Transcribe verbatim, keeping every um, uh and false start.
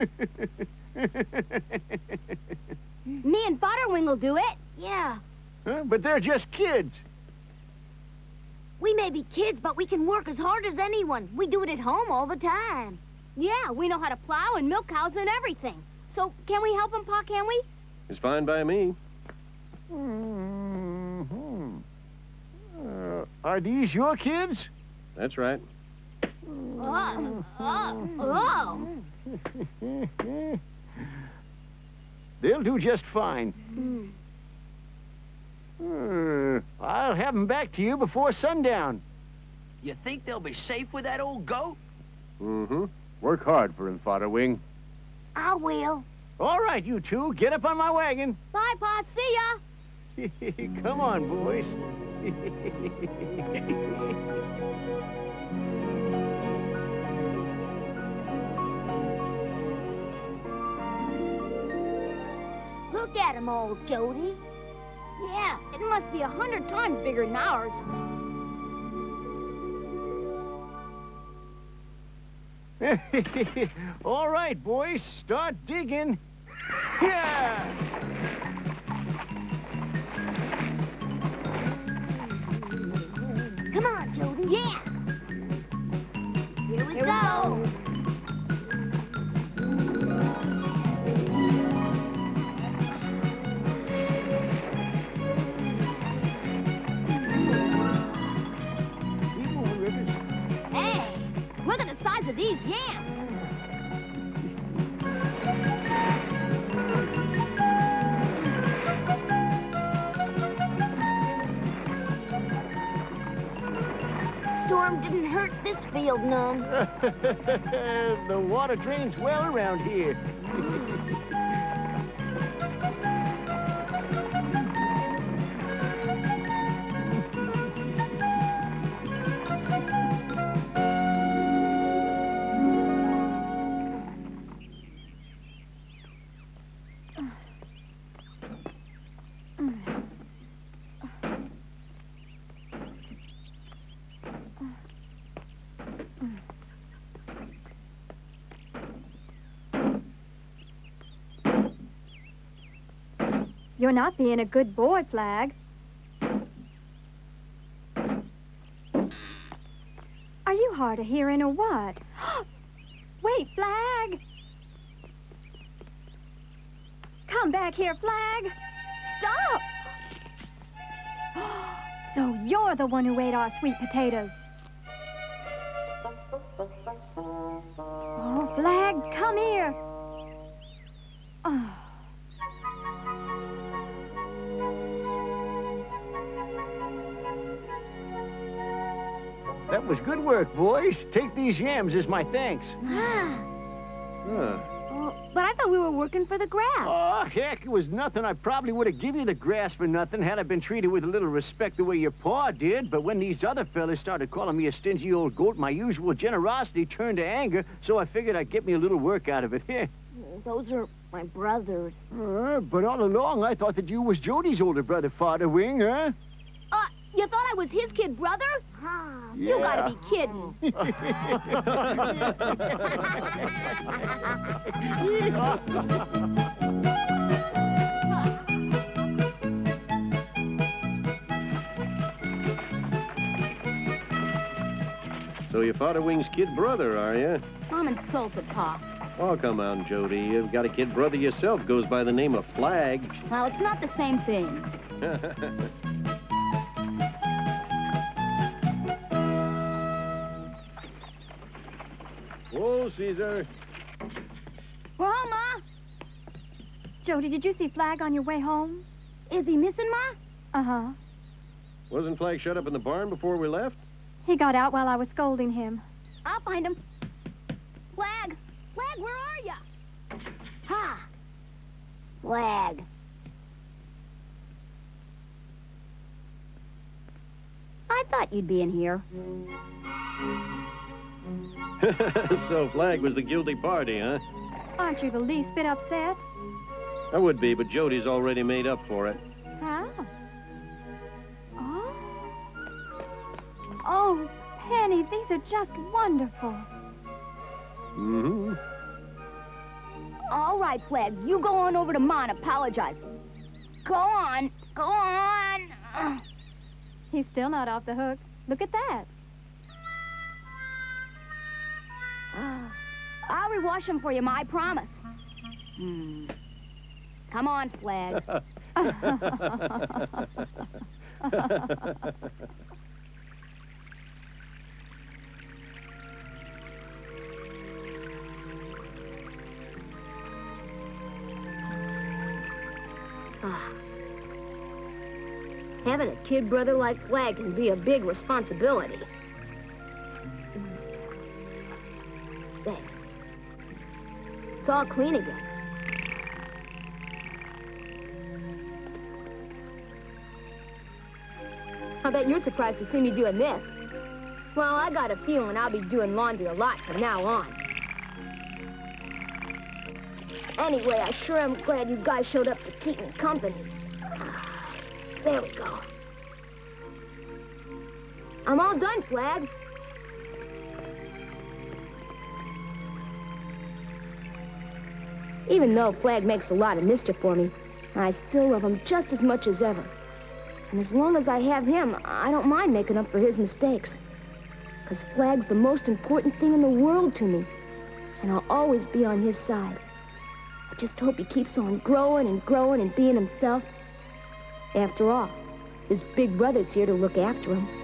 Me and Fodderwing will do it. Yeah. Huh? But they're just kids. We may be kids, but we can work as hard as anyone. We do it at home all the time. Yeah, we know how to plow and milk cows and everything. So can we help them, Pa, can we? It's fine by me. Mm-hmm. Uh, are these your kids? That's right. Oh, oh, oh. They'll do just fine. Mm. Uh, I'll have them back to you before sundown. You think they'll be safe with that old goat? Mm-hmm. Work hard for him, Fodderwing. I will. All right, you two. Get up on my wagon. Bye, Pa. See ya. Come on, boys. Look at him, old Jody. Yeah, it must be a hundred times bigger than ours. All right, boys, start digging. Yeah! Come on, Jody. Yeah! Here we Here go! We go. Of these yams. Storm didn't hurt this field none. The water drains well around here. You're not being a good boy, Flag. Are you hard of hearing or what? Wait, Flag! Come back here, Flag! Stop! So you're the one who ate our sweet potatoes. Oh, Flag, come here. Oh. That was good work, boys. Take these yams as my thanks. Ah. Huh. Oh, but I thought we were working for the grass. Oh, heck, it was nothing. I probably would have given you the grass for nothing had I been treated with a little respect the way your pa did. But when these other fellas started calling me a stingy old goat, my usual generosity turned to anger, so I figured I'd get me a little work out of it. Here. Those are my brothers. Uh, but all along, I thought that you was Jody's older brother, Fodderwing, huh? Uh, you thought I was his kid brother? Ah, yeah. You gotta be kidding. So you're Fodderwing's kid brother, are you? I'm insulted, Pa. Oh, come on, Jody. You've got a kid brother yourself, goes by the name of Flag. Well, it's not the same thing. Whoa, Caesar. We're home, Ma. Jody, did you see Flag on your way home? Is he missing, Ma? Uh-huh. Wasn't Flag shut up in the barn before we left? He got out while I was scolding him. I'll find him. Flag! Flag, where are you? Ha! Flag. I thought you'd be in here. So Flag was the guilty party, huh? Aren't you the least bit upset? I would be, but Jody's already made up for it. Huh? Oh? Oh, Penny, these are just wonderful. Mm-hmm. pride flag. You go on over to Ma and apologize. Go on. Go on. Ugh. He's still not off the hook. Look at that. Uh, I'll rewash him for you, Ma. I promise. Hmm. Come on, flag. Having a kid brother like Flag can be a big responsibility. There. It's all clean again. I bet you're surprised to see me doing this. Well, I got a feeling I'll be doing laundry a lot from now on. Anyway, I sure am glad you guys showed up to keep me company. There we go. I'm all done, Flag. Even though Flag makes a lot of mischief for me, I still love him just as much as ever. And as long as I have him, I don't mind making up for his mistakes. Because Flag's the most important thing in the world to me. And I'll always be on his side. I just hope he keeps on growing and growing and being himself. After all, his big brother's here to look after him.